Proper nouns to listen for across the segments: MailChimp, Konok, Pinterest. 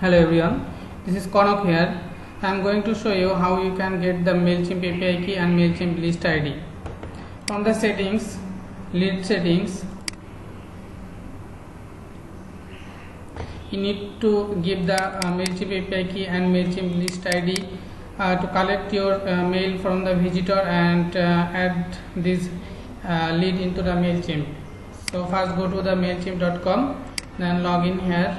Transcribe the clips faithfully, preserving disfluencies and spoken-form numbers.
Hello everyone, this is Konok here. I am going to show you how you can get the MailChimp A P I key and MailChimp list I D. From the settings, lead settings, you need to give the uh, MailChimp A P I key and MailChimp list I D uh, to collect your uh, mail from the visitor and uh, add this uh, lead into the MailChimp. So first go to the MailChimp dot com, then log in here.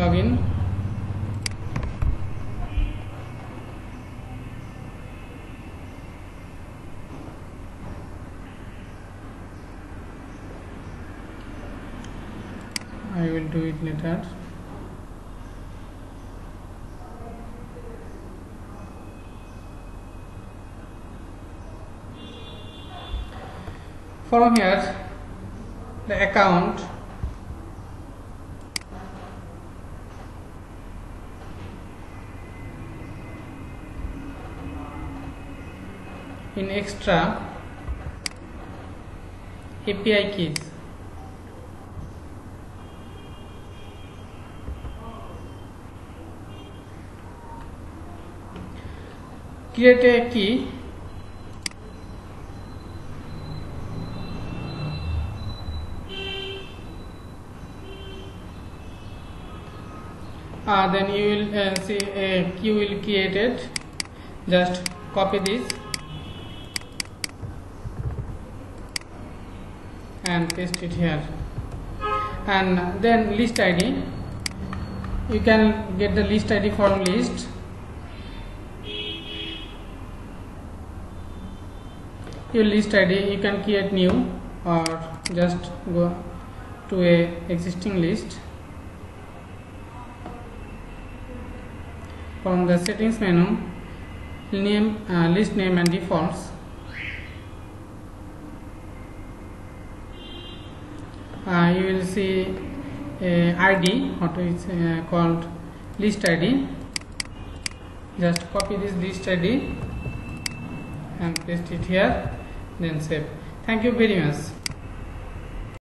Login. I will do it later. From here, the account. In extra, A P I keys. Create a key. Ah, then you will uh, see a key will create it. Just copy this and paste it here, and then list I D. You can get the list I D from list. Your list I D you can create new or just go to a existing list. From the settings menu, name uh, list name and defaults. Uh, you will see uh, I D, what is uh, called list I D. Just copy this list I D and paste it here, then save. Thank you very much.